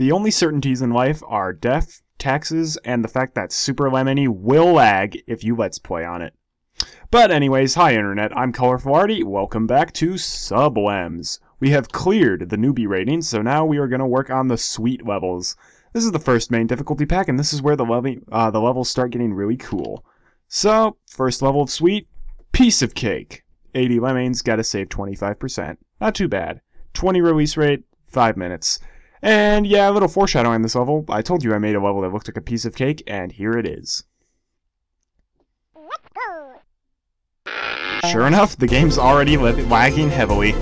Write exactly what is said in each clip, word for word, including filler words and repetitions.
The only certainties in life are death, taxes, and the fact that Super Lemony will lag if you let's play on it. But anyways, hi internet, I'm Colorful Arty, welcome back to SubLems. We have cleared the newbie rating, so now we are going to work on the sweet levels. This is the first main difficulty pack, and this is where the, level, uh, the levels start getting really cool. So, first level of sweet, piece of cake. eighty lemmings, gotta save twenty-five percent. Not too bad. twenty release rate, five minutes. And yeah, a little foreshadowing on this level. I told you I made a level that looked like a piece of cake, and here it is. Let's go. Sure enough, the game's already lagging heavily.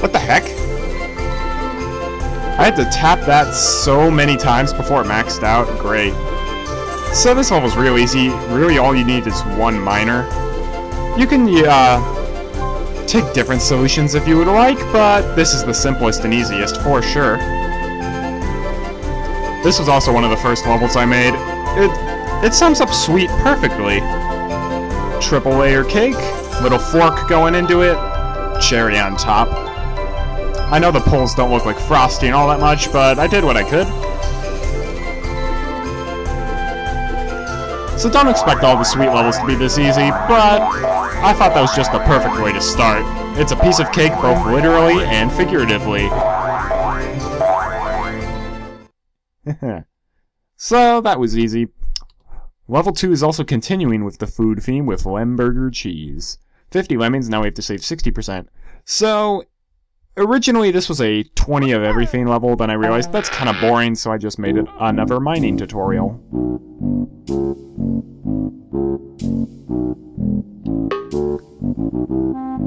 What the heck? I had to tap that so many times before it maxed out. Great. So this level's real easy. Really all you need is one miner. You can uh, take different solutions if you would like, but this is the simplest and easiest for sure. This was also one of the first levels I made. It, it sums up sweet perfectly. Triple layer cake, little fork going into it, cherry on top. I know the poles don't look like frosty and all that much, but I did what I could. So don't expect all the sweet levels to be this easy, but I thought that was just the perfect way to start. It's a piece of cake both literally and figuratively. So that was easy. Level two is also continuing with the food theme with Lemburger cheese. fifty lemmings, now we have to save sixty percent. So originally this was a twenty of everything level, then I realized that's kind of boring, so I just made it another mining tutorial.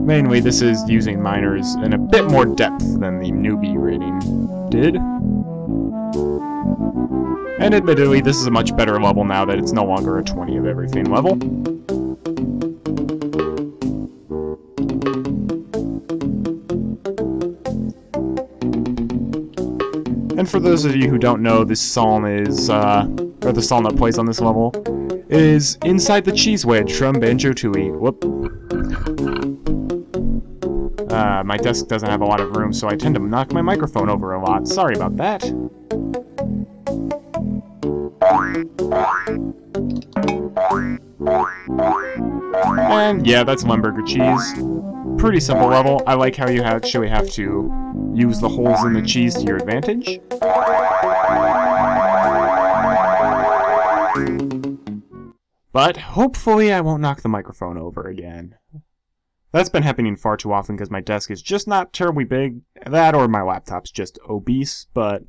Mainly this is using miners in a bit more depth than the newbie rating did. And admittedly this is a much better level now that it's no longer a twenty of everything level. And for those of you who don't know, this song is, uh, or the song that plays on this level, is Inside the Cheese Wedge from Banjo-Tooie. Whoop. Uh, my desk doesn't have a lot of room, so I tend to knock my microphone over a lot. Sorry about that. And yeah, that's Lemburger cheese. Pretty simple level. I like how you actually have to use the holes in the cheese to your advantage. But hopefully I won't knock the microphone over again. That's been happening far too often because my desk is just not terribly big. That or my laptop's just obese, but...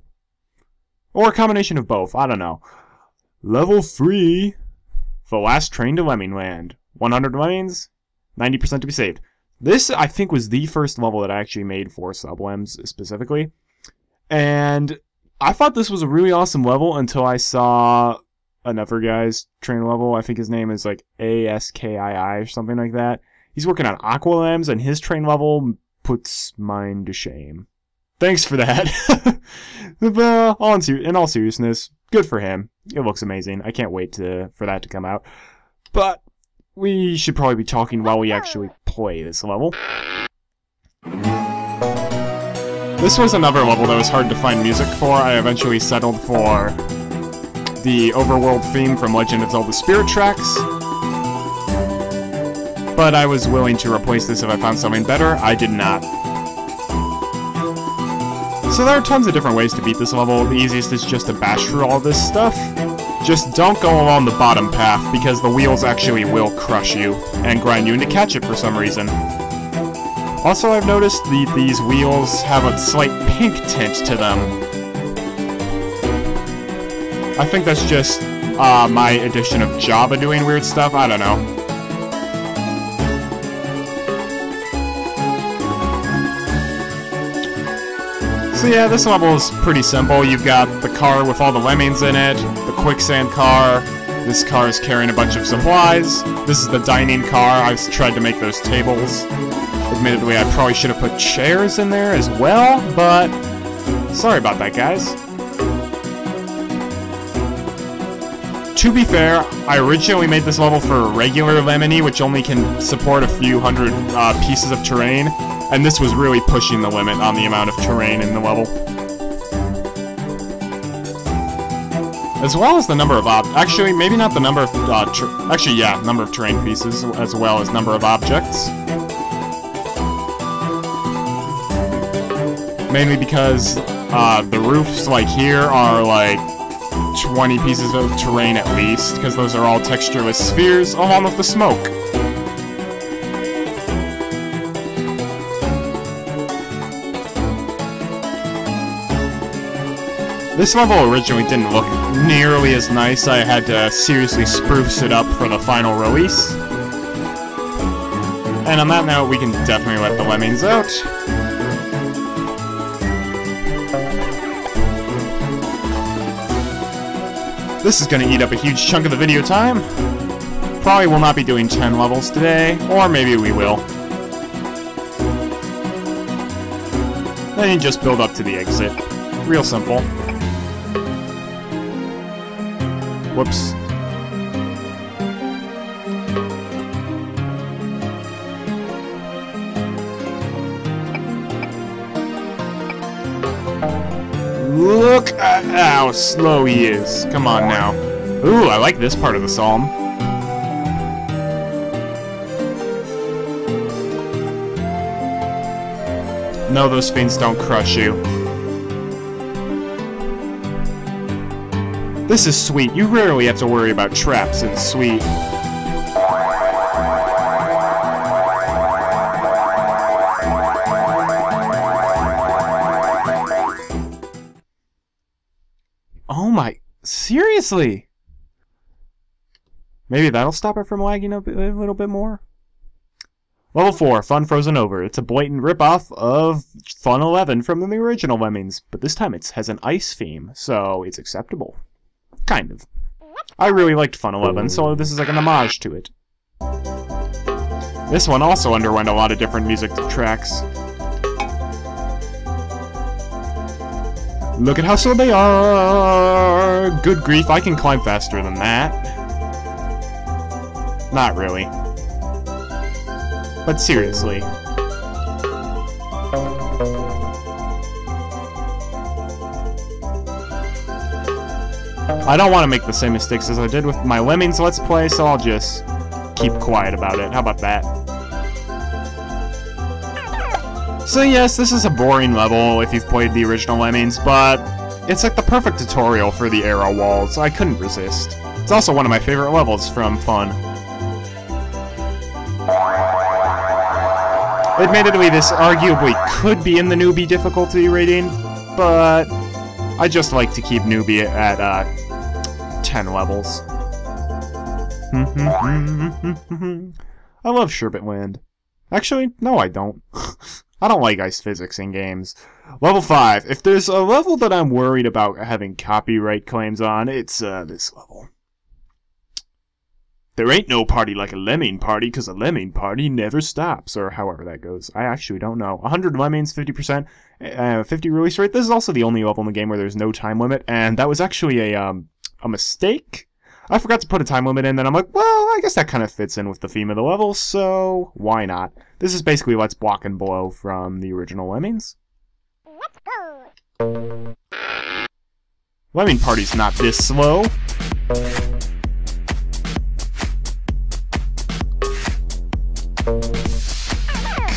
or a combination of both, I don't know. Level three. The Last Train to Lemmingland. one hundred lemmings, ninety percent to be saved. This, I think, was the first level that I actually made for SubLems specifically. And I thought this was a really awesome level until I saw... another guy's train level. I think his name is like A S K I I or something like that. He's working on Aqualams, and his train level puts mine to shame. Thanks for that. But all in, ser in all seriousness, good for him. It looks amazing. I can't wait to for that to come out. But we should probably be talking while we actually play this level. This was another level that was hard to find music for. I eventually settled for the overworld theme from Legend of Zelda: Spirit Tracks. But I was willing to replace this if I found something better. I did not. So there are tons of different ways to beat this level. The easiest is just to bash through all this stuff. Just don't go along the bottom path, because the wheels actually will crush you and grind you into ketchup for some reason. Also, I've noticed the, these wheels have a slight pink tint to them. I think that's just uh, my edition of Java doing weird stuff, I don't know. So yeah, this level is pretty simple. You've got the car with all the lemmings in it, the quicksand car, this car is carrying a bunch of supplies, this is the dining car. I've tried to make those tables. Admittedly, I probably should have put chairs in there as well, but sorry about that, guys. To be fair, I originally made this level for regular Lemmini, which only can support a few hundred uh, pieces of terrain. And this was really pushing the limit on the amount of terrain in the level. As well as the number of ob- actually, maybe not the number of, uh, ter- actually, yeah, number of terrain pieces, as well as number of objects. Mainly because, uh, the roofs, like, here are, like, twenty pieces of terrain at least, because those are all textureless spheres, along with the smoke. This level originally didn't look nearly as nice. I had to seriously spruce it up for the final release. And on that note, we can definitely let the lemmings out. This is going to eat up a huge chunk of the video time. Probably will not be doing ten levels today, or maybe we will. Then you just build up to the exit. Real simple. Whoops. Look at how slow he is. Come on now. Ooh, I like this part of the psalm. No, those fiends don't crush you. This is sweet. You rarely have to worry about traps in sweet. Oh my... Seriously? Maybe that'll stop it from lagging a, bit, a little bit more? Level four, Fun Frozen Over. It's a blatant ripoff of Fun eleven from the original Lemmings, but this time it has an ice theme, so it's acceptable. Kind of. I really liked Fun eleven, so this is like an homage to it. This one also underwent a lot of different music tracks. Look at how slow they are! Good grief, I can climb faster than that. Not really. But seriously. I don't want to make the same mistakes as I did with my Lemmings Let's Play, so I'll just keep quiet about it. How about that? So yes, this is a boring level if you've played the original Lemmings, but it's like the perfect tutorial for the era walls. I couldn't resist. It's also one of my favorite levels from Fun. Admittedly, this arguably could be in the newbie difficulty rating, but I just like to keep newbie at, uh, ten levels. I love Sherbetland. Actually, no I don't. I don't like ice physics in games. Level five. If there's a level that I'm worried about having copyright claims on, it's, uh, this level. There ain't no party like a lemming party, because a lemming party never stops, or however that goes. I actually don't know. one hundred lemmings, fifty percent, uh, fifty release rate. This is also the only level in the game where there's no time limit, and that was actually a um a mistake. I forgot to put a time limit in, and I'm like, well, I guess that kind of fits in with the theme of the level, so why not? This is basically Let's Block and Blow from the original Lemmings. Let's go! Lemming party's not this slow.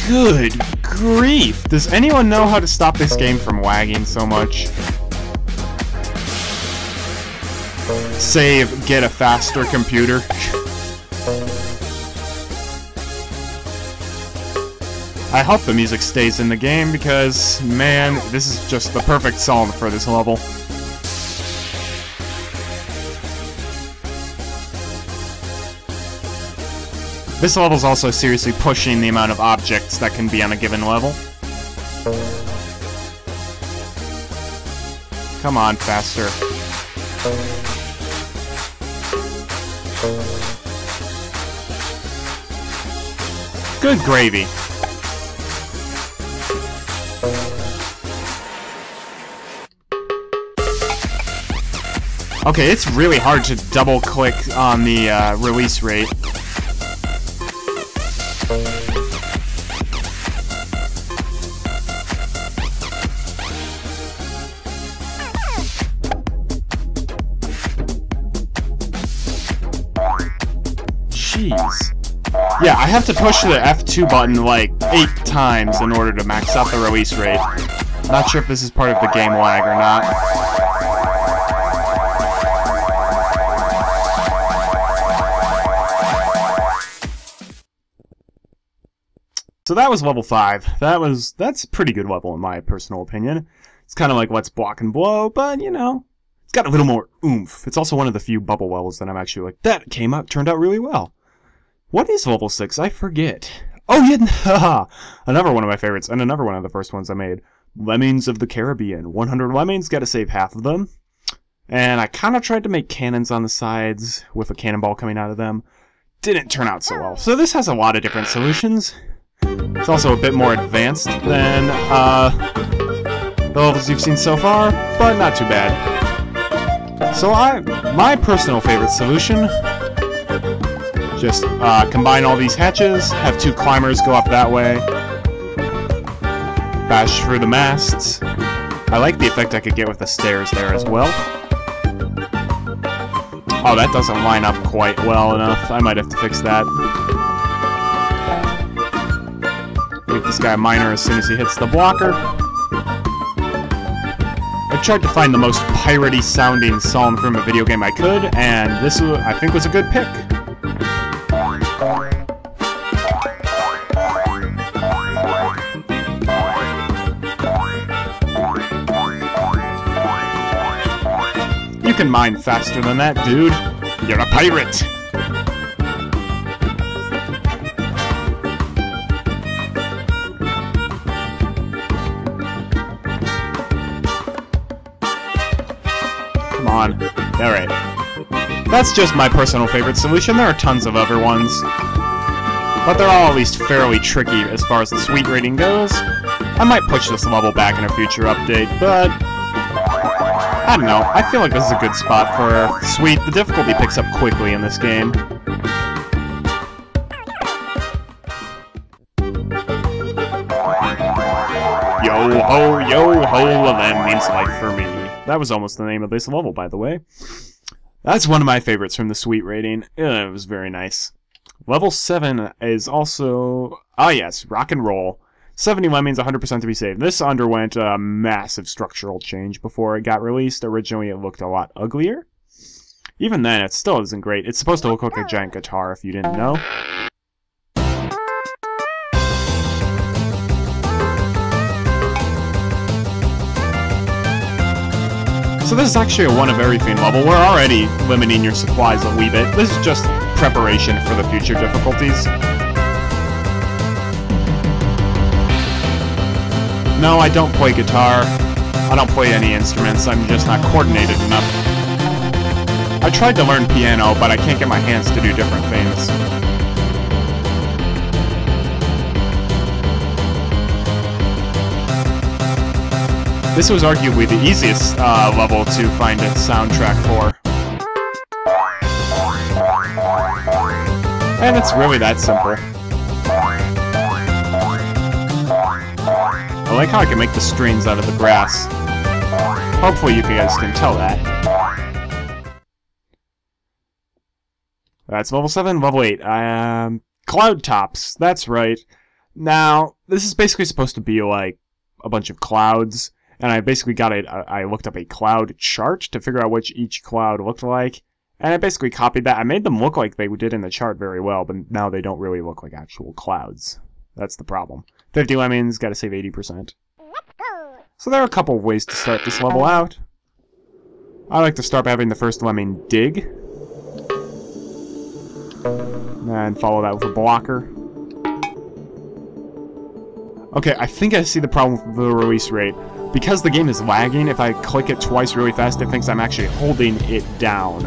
Good grief! Does anyone know how to stop this game from lagging so much? Save, get a faster computer. I hope the music stays in the game because, man, this is just the perfect song for this level. This level's also seriously pushing the amount of objects that can be on a given level. Come on, faster. Good gravy. Okay, it's really hard to double-click on the uh, release rate. keys. Yeah, I have to push the F two button like eight times in order to max out the release rate. Not sure if this is part of the game lag or not. So that was level five. That was that's a pretty good level in my personal opinion. It's kind of like Let's Block and Blow, but you know, it's got a little more oomph. It's also one of the few bubble levels that I'm actually like, that came out, turned out really well. What is level six? I forget. Oh yeah, another one of my favorites, and another one of the first ones I made. Lemmings of the Caribbean. one hundred lemmings, gotta save half of them. And I kind of tried to make cannons on the sides with a cannonball coming out of them. Didn't turn out so well. So this has a lot of different solutions. It's also a bit more advanced than uh, the levels you've seen so far, but not too bad. So I, my personal favorite solution, just uh, combine all these hatches, have two climbers go up that way, bash through the masts. I like the effect I could get with the stairs there as well. Oh, that doesn't line up quite well enough. I might have to fix that. Make this guy a miner as soon as he hits the blocker. I tried to find the most piratey sounding song from a video game I could, and this I think was a good pick. You can mine faster than that, dude. You're a pirate. All right, that's just my personal favorite solution. There are tons of other ones, but they're all at least fairly tricky as far as the sweet rating goes. I might push this level back in a future update, but I don't know. I feel like this is a good spot for sweet. The difficulty picks up quickly in this game. Yo ho, yo ho, that means life for me. That was almost the name of this level, by the way. That's one of my favorites from the sweet rating. Yeah, it was very nice. Level seven is also... Ah, yes, Rock and Roll. seventy lemmings, one hundred percent to be saved. This underwent a massive structural change before it got released. Originally, it looked a lot uglier. Even then, it still isn't great. It's supposed to look like a giant guitar, if you didn't know. So this is actually a one of everything level. We're already limiting your supplies a wee bit. This is just preparation for the future difficulties. No, I don't play guitar. I don't play any instruments. I'm just not coordinated enough. I tried to learn piano, but I can't get my hands to do different things. This was arguably the easiest uh, level to find a soundtrack for. And it's really that simple. I like how I can make the strings out of the grass. Hopefully you guys can tell that. That's level seven, level eight. Um, Cloud Tops, that's right. Now, this is basically supposed to be like a bunch of clouds. And I basically got it. I looked up a cloud chart to figure out which each cloud looked like, and I basically copied that. I made them look like they did in the chart very well, but now they don't really look like actual clouds. That's the problem. fifty lemmings, gotta save eighty percent. So there are a couple of ways to start this level out. I like to start by having the first lemming dig, and follow that with a blocker. Okay, I think I see the problem with the release rate. Because the game is lagging, if I click it twice really fast, it thinks I'm actually holding it down.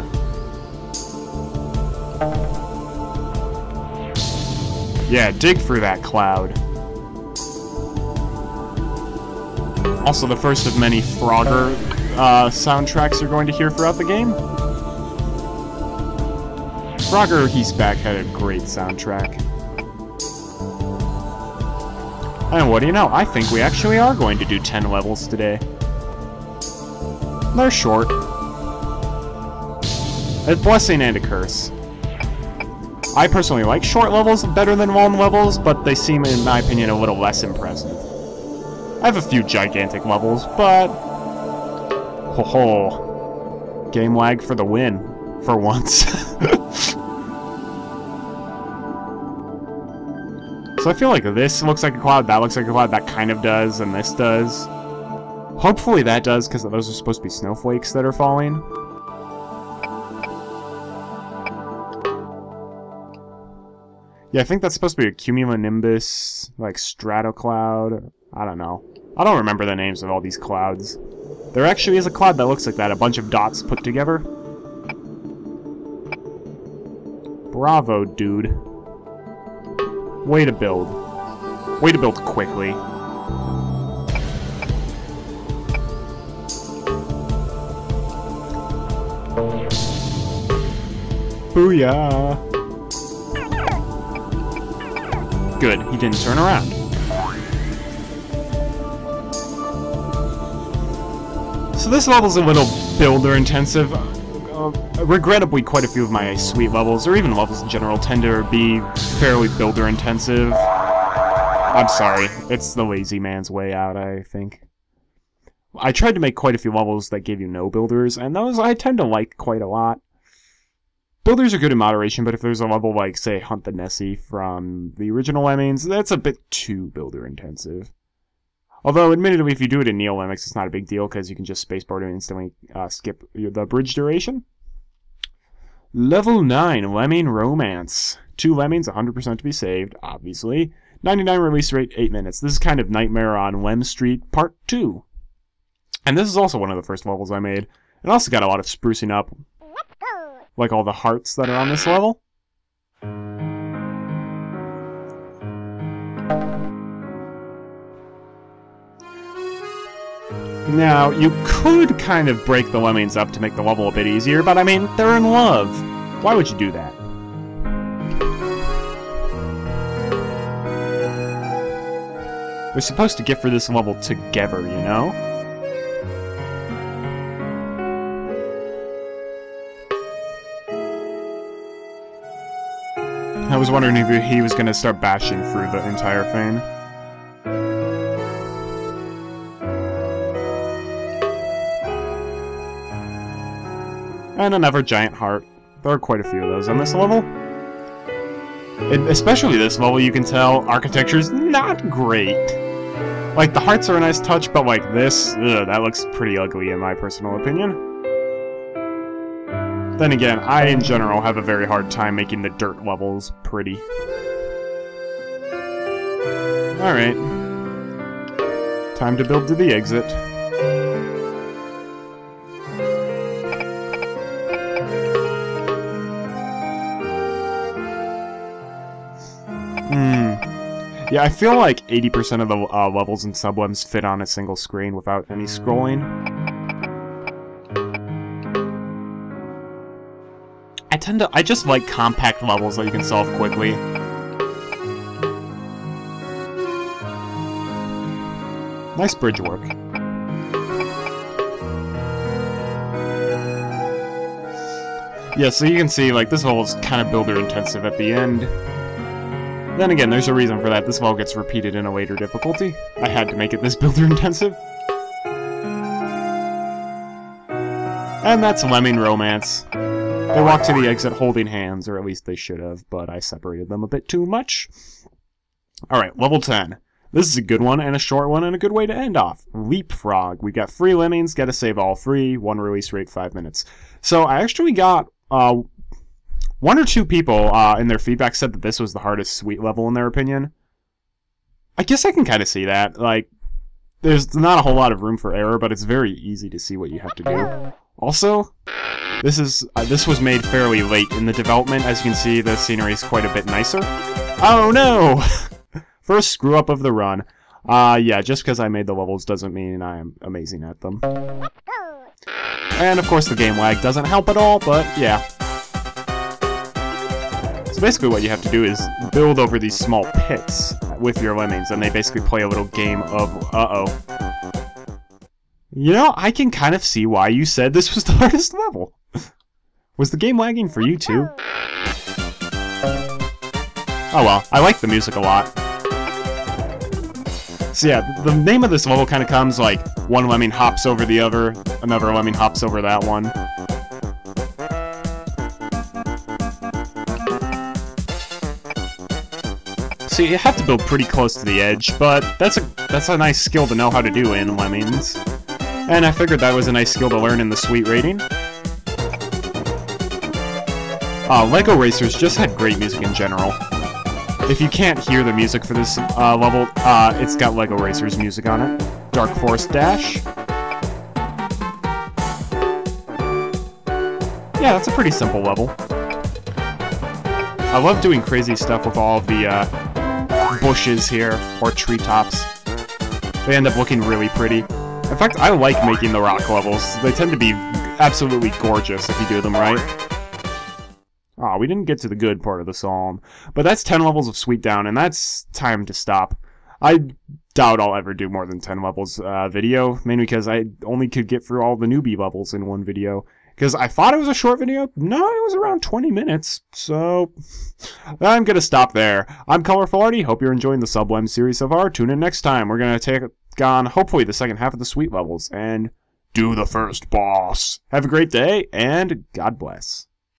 Yeah, dig through that cloud. Also, the first of many Frogger uh, soundtracks you're going to hear throughout the game. Frogger, he's back, had a great soundtrack. And what do you know, I think we actually are going to do ten levels today. They're short. A blessing and a curse. I personally like short levels better than long levels, but they seem, in my opinion, a little less impressive. I have a few gigantic levels, but... Ho ho. Game lag for the win. For once. So I feel like this looks like a cloud, that looks like a cloud, that kind of does, and this does. Hopefully that does, because those are supposed to be snowflakes that are falling. Yeah, I think that's supposed to be a cumulonimbus, like stratocloud. I don't know. I don't remember the names of all these clouds. There actually is a cloud that looks like that, a bunch of dots put together. Bravo, dude. Way to build. Way to build quickly. Booyah! Good, he didn't turn around. So this level's a little builder-intensive. Uh, regrettably, quite a few of my suite levels, or even levels in general, tend to be fairly builder-intensive. I'm sorry, it's the lazy man's way out, I think. I tried to make quite a few levels that gave you no builders, and those I tend to like quite a lot. Builders are good in moderation, but if there's a level like, say, Hunt the Nessie from the original Lemmings, that's a bit too builder-intensive. Although, admittedly, if you do it in Neo Lemmings, it's not a big deal, because you can just spacebar to instantly uh, skip the bridge duration. Level nine, Lemming Romance. Two Lemmings, one hundred percent to be saved, obviously. ninety-nine release rate, eight minutes. This is kind of Nightmare on Lem Street Part two. And this is also one of the first levels I made. It also got a lot of sprucing up. Let's go. Like all the hearts that are on this level. Now, you could kind of break the Lemmings up to make the level a bit easier, but I mean, they're in love. Why would you do that? We're supposed to get for this level together, you know? I was wondering if he was going to start bashing through the entire thing. And another giant heart. There are quite a few of those on this level. It, especially this level, you can tell architecture's not great. Like, the hearts are a nice touch, but like this, ugh, that looks pretty ugly in my personal opinion. Then again, I in general have a very hard time making the dirt levels pretty. Alright. Time to build to the exit. Yeah, I feel like eighty percent of the uh, levels in SubLems fit on a single screen without any scrolling. I tend to... I just like compact levels that you can solve quickly. Nice bridge work. Yeah, so you can see, like, this level's kind of builder-intensive at the end. Then again, there's a reason for that. This level gets repeated in a later difficulty. I had to make it this builder-intensive. And that's Lemming Romance. They walk to the exit holding hands, or at least they should have, but I separated them a bit too much. Alright, level ten. This is a good one, and a short one, and a good way to end off. Leapfrog. We've got three Lemmings, gotta save all three, one release rate, five minutes. So I actually got... uh. One or two people uh, in their feedback said that this was the hardest suite level in their opinion. I guess I can kind of see that. Like, there's not a whole lot of room for error, but it's very easy to see what you have to do. Also, this is uh, this was made fairly late in the development. As you can see, the scenery is quite a bit nicer. Oh no! First screw up of the run. Uh, yeah, just because I made the levels doesn't mean I am amazing at them. And of course, the game lag doesn't help at all. But yeah. So basically what you have to do is build over these small pits with your Lemmings, and they basically play a little game of uh-oh. You know, I can kind of see why you said this was the hardest level. Was the game lagging for you too? Oh well, I like the music a lot. So yeah, the name of this level kind of comes like, one lemming hops over the other, another lemming hops over that one. So you have to build pretty close to the edge, but that's a that's a nice skill to know how to do in Lemmings. And I figured that was a nice skill to learn in the sweet rating. Uh, LEGO Racers just had great music in general. If you can't hear the music for this uh, level, uh, it's got LEGO Racers music on it. Dark Forest Dash. Yeah, that's a pretty simple level. I love doing crazy stuff with all the uh, bushes here, or treetops. They end up looking really pretty. In fact, I like making the rock levels. They tend to be absolutely gorgeous if you do them right. Aw, oh, we didn't get to the good part of the psalm. But that's ten levels of Sweet Down, and that's time to stop. I doubt I'll ever do more than ten levels uh, video, mainly because I only could get through all the newbie levels in one video. Because I thought it was a short video. No, it was around twenty minutes. So, I'm going to stop there. I'm Colorful Arty. Hope you're enjoying the SubLems series so far. Tune in next time. We're going to take on, hopefully, the second half of the sweet levels. And do the first boss. Have a great day, and God bless.